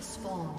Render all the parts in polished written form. has spawned.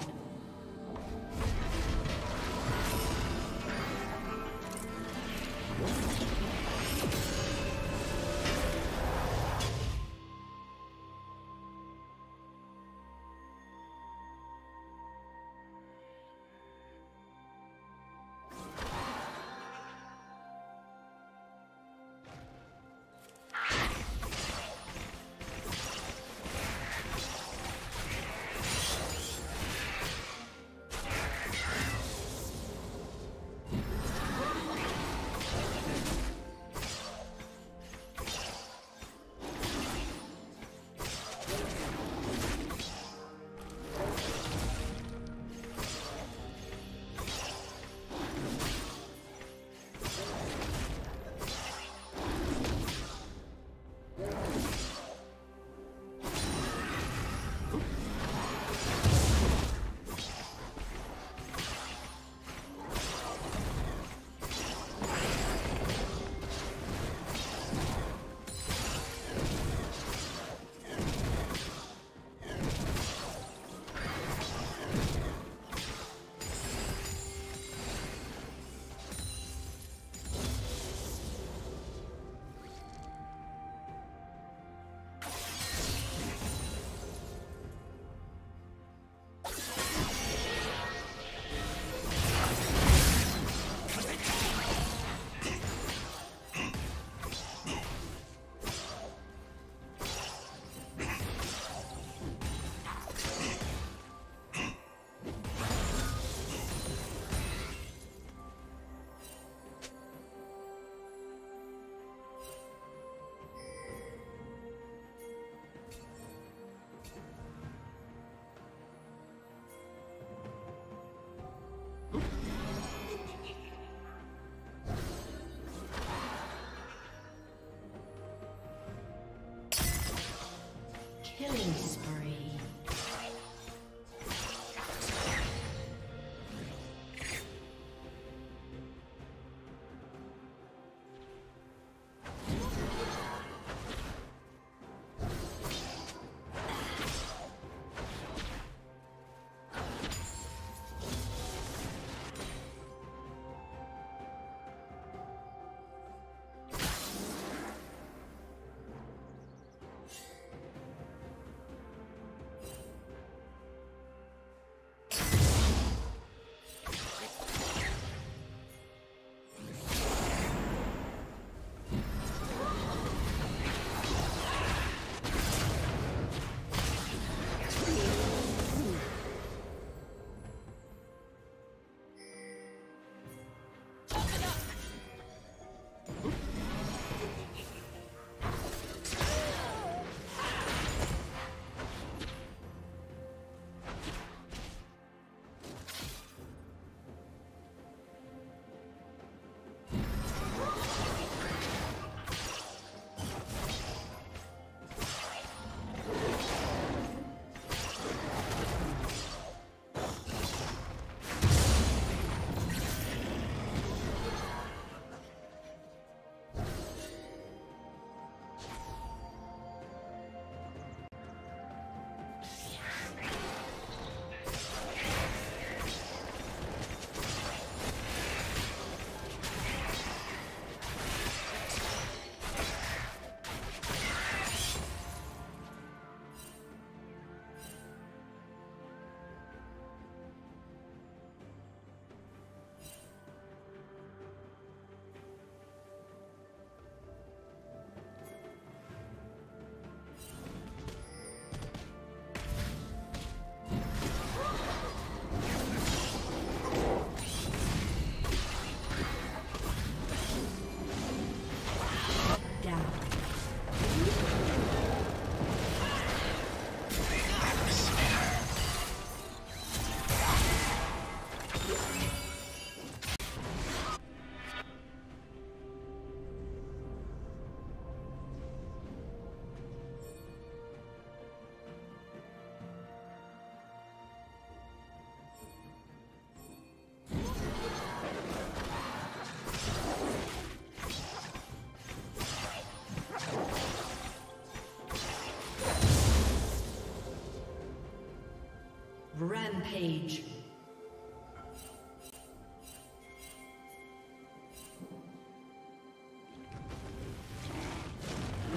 Rampage.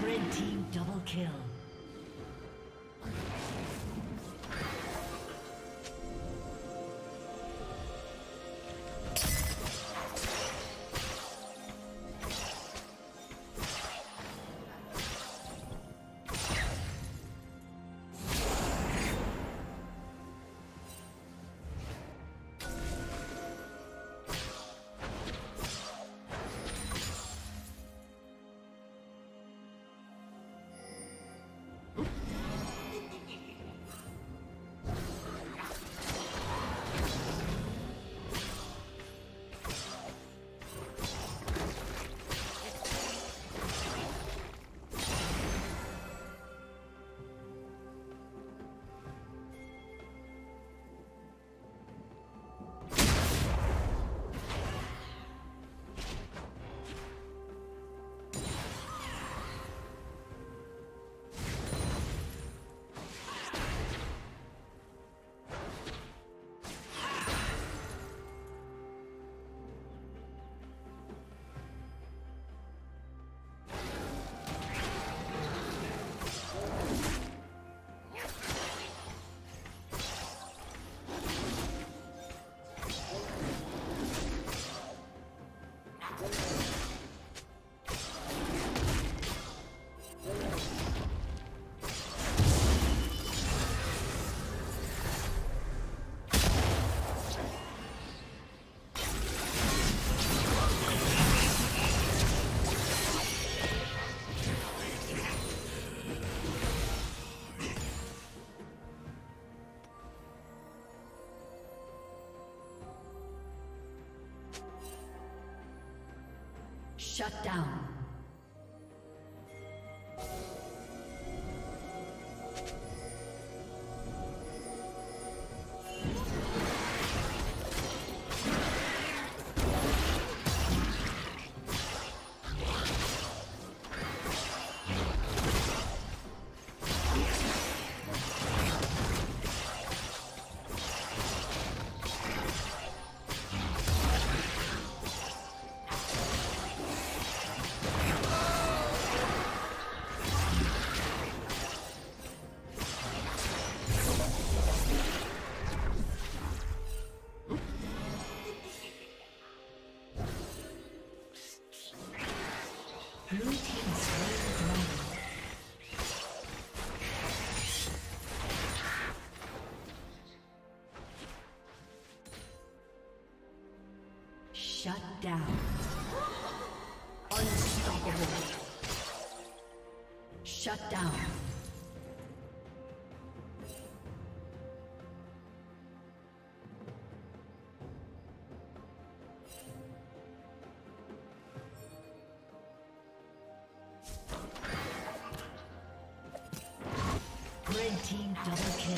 Red team double kill. Shut down. Shut down. Unstoppable. Shut down. Red team double kill.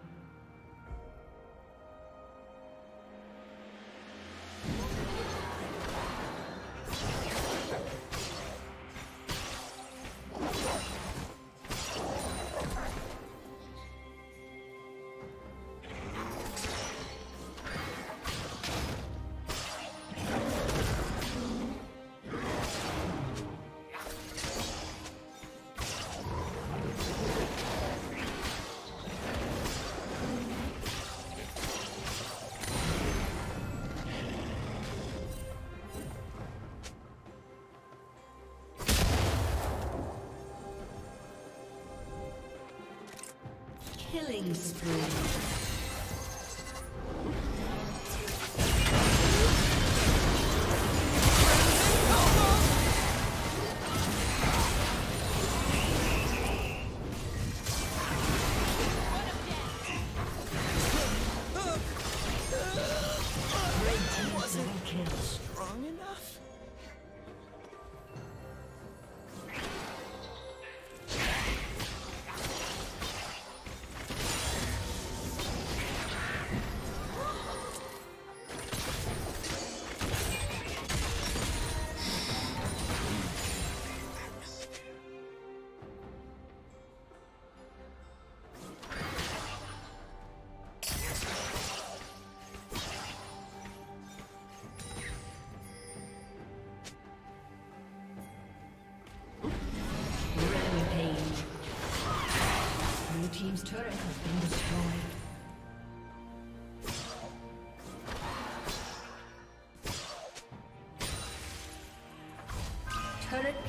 Killing spree. Team's turret has been destroyed. Turret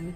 Blue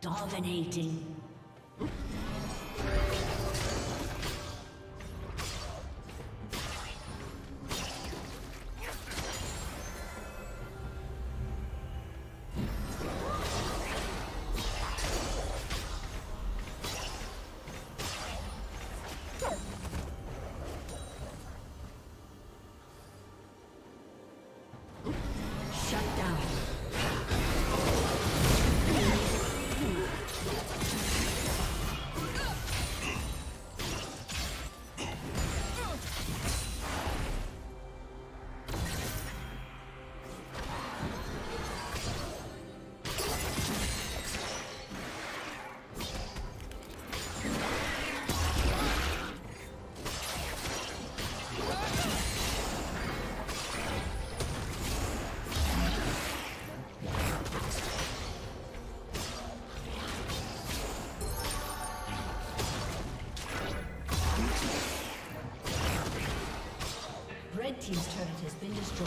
Dominating. Team's turret has been destroyed.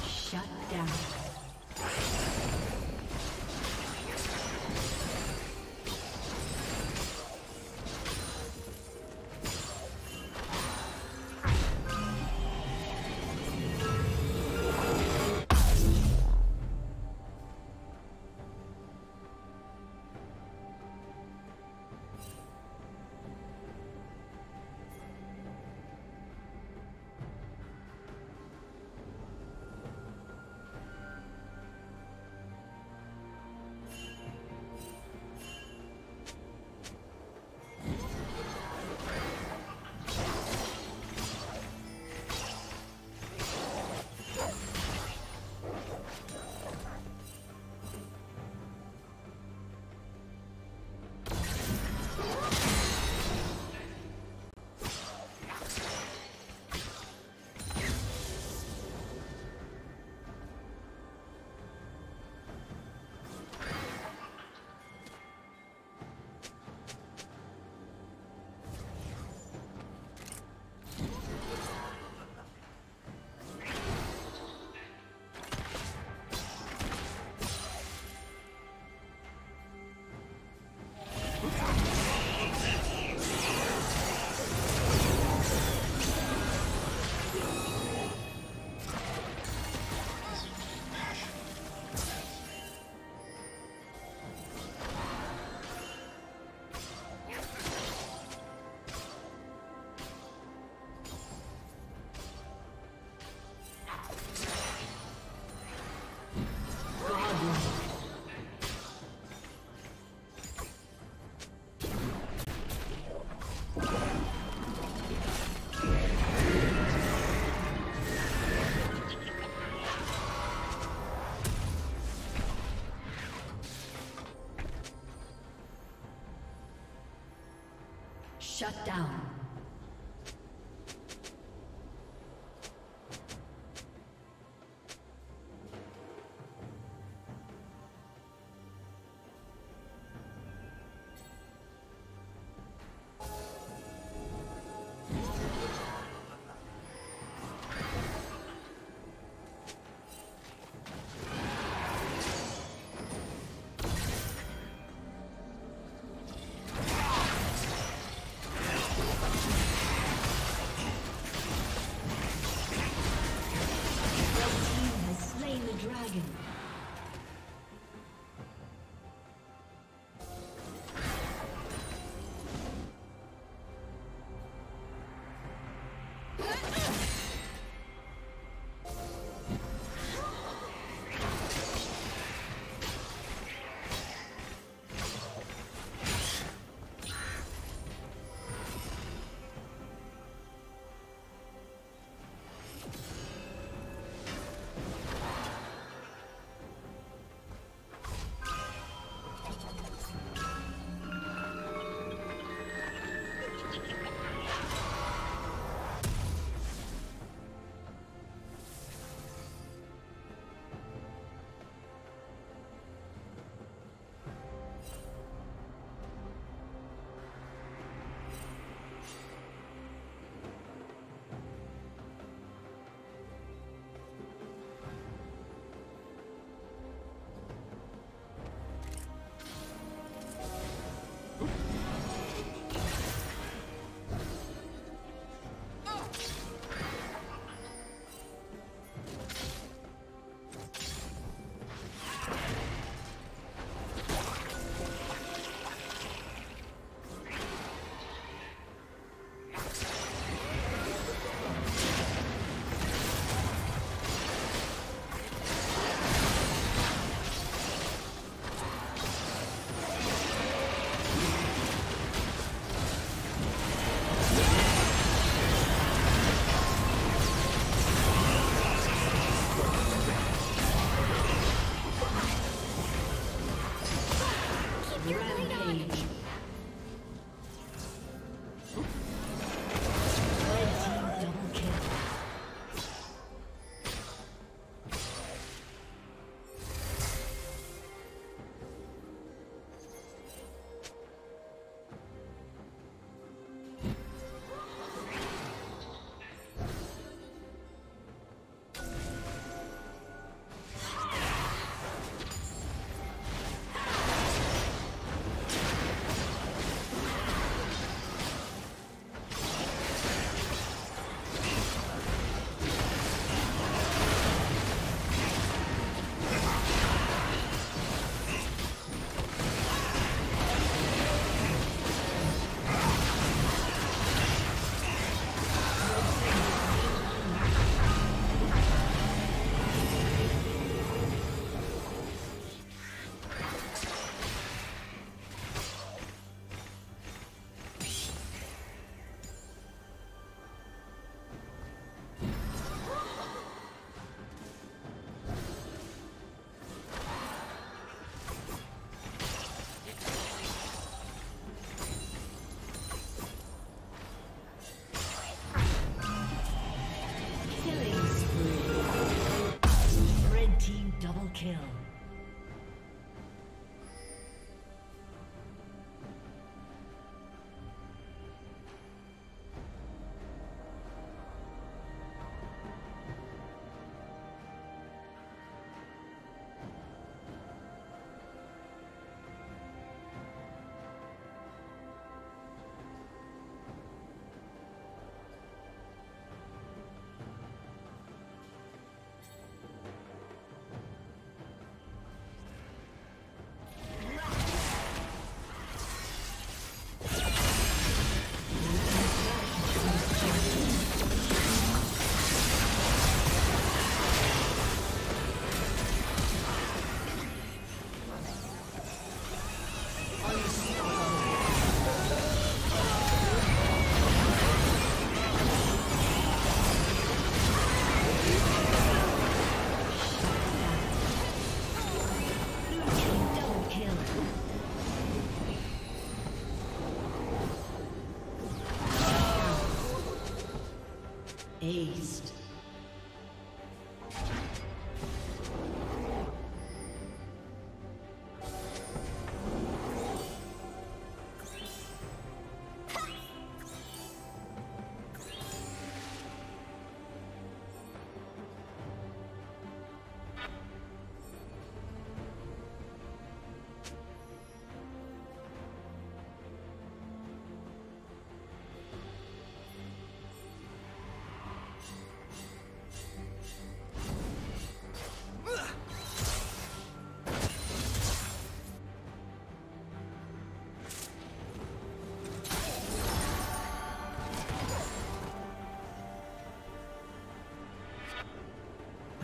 Shut down. Shut down.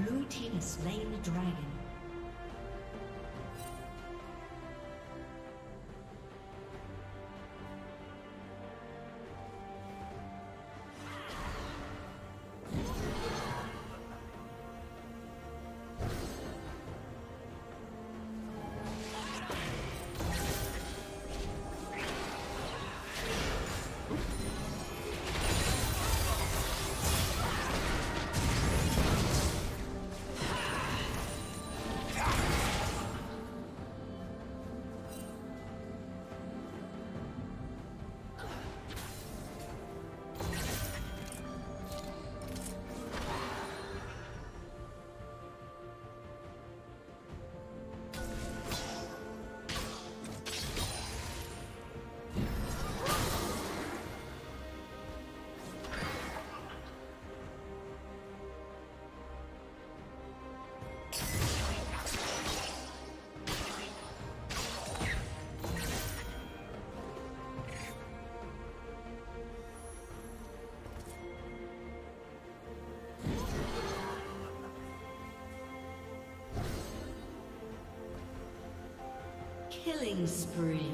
Blue team has slain the dragon. Killing spree.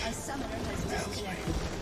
A summoner has disconnected.